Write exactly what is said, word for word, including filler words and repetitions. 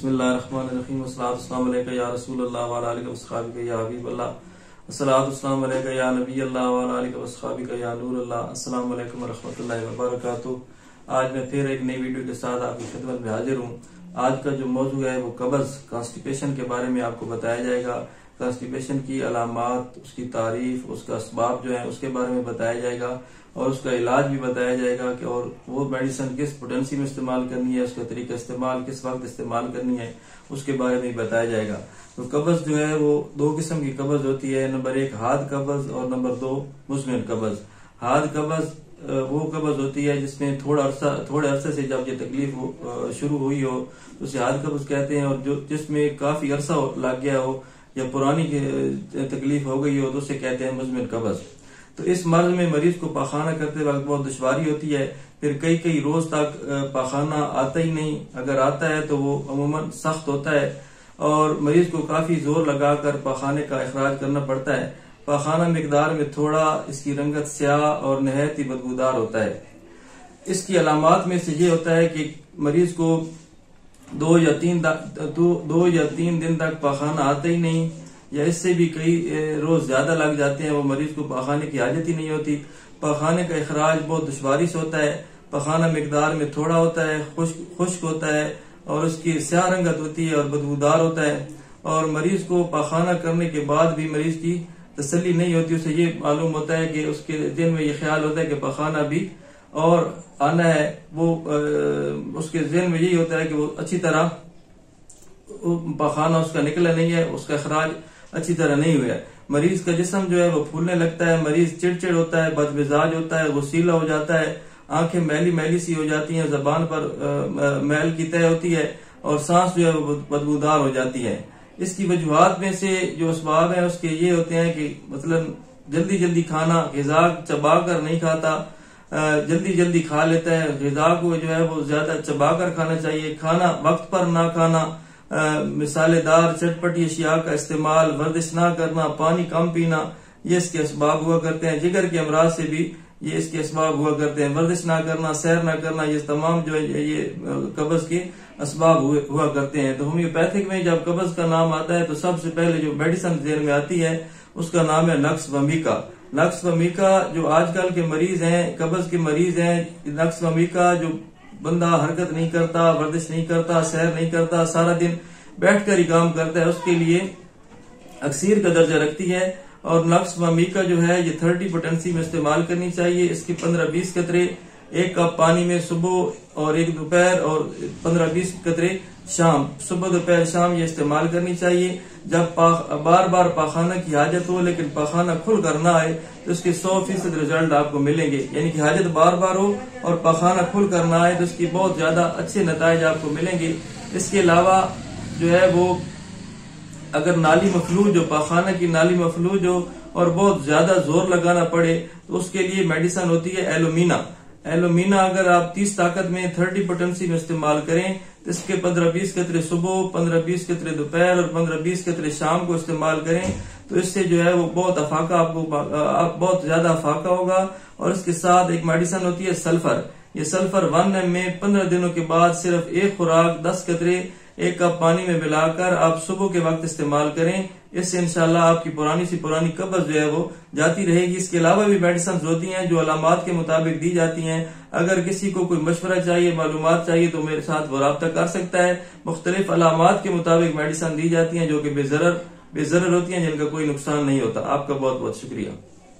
बिस्मिल्लाहिर्रहमानिर्रहीम अस्सलाम वालेकुम या रसूलल्लाह व अला आलिहि व असहाबिहि या हबीबल्लाह अस्सलातु वस्सलाम अलैका या नबील्लाह व अला आलिहि व असहाबिहि या नूरल्लाह अस्सलाम वालेकुम व रहमतुल्लाहि व बरकातुहू। आज मैं फिर एक नई वीडियो के साथ आपकी खिदमत में हाजिर हूँ। आज का जो मौजू है वो कब्ज़ कॉन्स्टिपेशन के बारे में आपको बताया जाएगा। कॉन्स्टिपेशन की अलामात, उसकी तारीफ, उसका असबाब जो है उसके बारे में बताया जाएगा और उसका इलाज भी बताया जाएगा कि और वो मेडिसिन किस पोटेंसी में इस्तेमाल करनी है, उसका तरीका इस्तेमाल, किस वक्त इस्तेमाल करनी है, उसके बारे में बताया जाएगा। तो कब्ज़ जो है वो दो किस्म की कब्ज़ होती है, नंबर एक हाथ कब्ज़ और नंबर दो मुज़मन कब्ज़। हाथ कब्ज़ वो कब्ज़ होती है जिसमें थोड़ा अरसा थोड़े अरसे से जब ये तकलीफ हो शुरू हुई हो तो उसे हाथ कब्ज़ कहते हैं। और जो जिसमें काफ़ी अरसा लग गया हो या पुरानी तकलीफ हो गई हो तो उसे कहते हैं मुज़मन कब्ज़। तो इस मर्ज में मरीज को पाखाना करते वक्त बहुत दुश्वारी होती है, फिर कई कई रोज तक पाखाना आता ही नहीं, अगर आता है तो वो अमूमन सख्त होता है और मरीज को काफी जोर लगाकर पाखाने का इखराज करना पड़ता है। पाखाना मिकदार में थोड़ा, इसकी रंगत स्याह और नहायत ही बदबूदार होता है। इसकी अलामात में से ये होता है कि मरीज को दो या तीन दो, दो या तीन दिन तक पाखाना आता ही नहीं या इससे भी कई रोज ज्यादा लग जाते हैं। वो मरीज को पखाने की आदत ही नहीं होती। पखाने का इखराज बहुत दुश्वारी से होता है, पखाना मिकदार में थोड़ा होता है, खुश्क खुश्क होता है और उसकी स्याह रंगत होती है और बदबूदार होता है। और मरीज को पखाना करने के बाद भी मरीज की तसल्ली नहीं होती, उसे ये मालूम होता है कि उसके दिल में ये ख्याल होता है कि पखाना भी और आना है। वो उसके दिल में यही होता है कि वो अच्छी तरह पखाना उसका निकला नहीं है, उसका इखराज अच्छी तरह नहीं हुआ है। मरीज का जिस्म जो है वो फूलने लगता है, मरीज चिड़चिड़ होता है, बदमिजाज होता है, गुस्सीला हो जाता है, आंखें मैली मैली सी हो जाती हैं, जबान पर आ, आ, मैल की तय होती है और सांस जो है वो बदबूदार हो जाती है। इसकी वजूहात में से जो असबाब है उसके ये होते हैं कि मतलब जल्दी जल्दी खाना, ग़िज़ा चबा कर नहीं खाता, आ, जल्दी जल्दी खा लेता है, ग़िज़ा को जो है वो ज्यादा चबा कर खाना चाहिए, खाना वक्त पर ना खाना, मिसालेदार चटपटी अशिया का इस्तेमाल, वर्जिश ना करना, पानी कम पीना, ये इसके असबाब हुआ करते हैं। जिगर के अमराज से भी ये इसके असबाब हुआ करते हैं। वर्जिश ना करना, सैर ना करना, ये तमाम जो है ये कब्ज़ के असबाब हुआ करते हैं। तो होम्योपैथिक में जब कब्ज़ का नाम आता है तो सबसे पहले जो मेडिसिन ज़हन में आती है उसका नाम है नक्स वोमिका। नक्स वोमिका जो आजकल के मरीज हैं, कब्ज़ के मरीज हैं, नक्स वोमिका जो बंदा हरकत नहीं करता, वर्जिश नहीं करता, सैर नहीं करता, सारा दिन बैठकर ही काम करता है, उसके लिए अक्सीर का दर्जा रखती है। और नक्स वोमिका जो है ये तीस पोटेंसी में इस्तेमाल करनी चाहिए। इसके पंद्रह बीस कतरे एक कप पानी में सुबह और एक दोपहर और पंद्रह बीस कतरे शाम, सुबह दोपहर शाम ये इस्तेमाल करनी चाहिए। जब बार बार पाखाना की हाजत हो लेकिन पाखाना खुल कर ना आए तो इसके सौ फीसद रिजल्ट आपको मिलेंगे, यानी कि हाजत बार बार हो और पाखाना खुल कर ना आए तो इसकी बहुत ज्यादा अच्छे नताइज आपको मिलेंगे। इसके अलावा जो है वो अगर नाली मफलूज हो, पाखाना की नाली मफलूज हो और बहुत ज्यादा जोर लगाना पड़े तो उसके लिए मेडिसिन होती है एलुमिना। एलुमिना अगर आप तीस ताकत में तीस पोटेंसी में इस्तेमाल करें तो इसके पंद्रह बीस कतरे सुबह, पंद्रह बीस कतरे दोपहर और पंद्रह बीस कतरे शाम को इस्तेमाल करें तो इससे जो है वो बहुत अफाका आपको आप बहुत ज्यादा अफाका होगा। और इसके साथ एक मेडिसिन होती है सल्फर। ये सल्फर वन एम में पंद्रह दिनों के बाद सिर्फ एक खुराक दस कतरे एक कप पानी में मिलाकर आप सुबह के वक्त इस्तेमाल करें। इससे इंशाल्लाह आपकी पुरानी सी पुरानी कब्ज़ जो है वो जाती रहेगी। इसके अलावा भी मेडिसिन होती हैं जो अलामात के मुताबिक दी जाती हैं। अगर किसी को कोई मशवरा चाहिए, मालूमात चाहिए तो मेरे साथ वो राब्ता कर सकता है। मुख्तलिफ अलामात के मुताबिक मेडिसिन दी जाती हैं जो कि बेज़रर बेज़रर होती हैं, जिनका कोई नुकसान नहीं होता। आपका बहुत बहुत शुक्रिया।